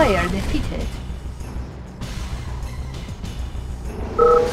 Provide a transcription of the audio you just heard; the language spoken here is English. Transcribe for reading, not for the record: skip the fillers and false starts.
Player defeated.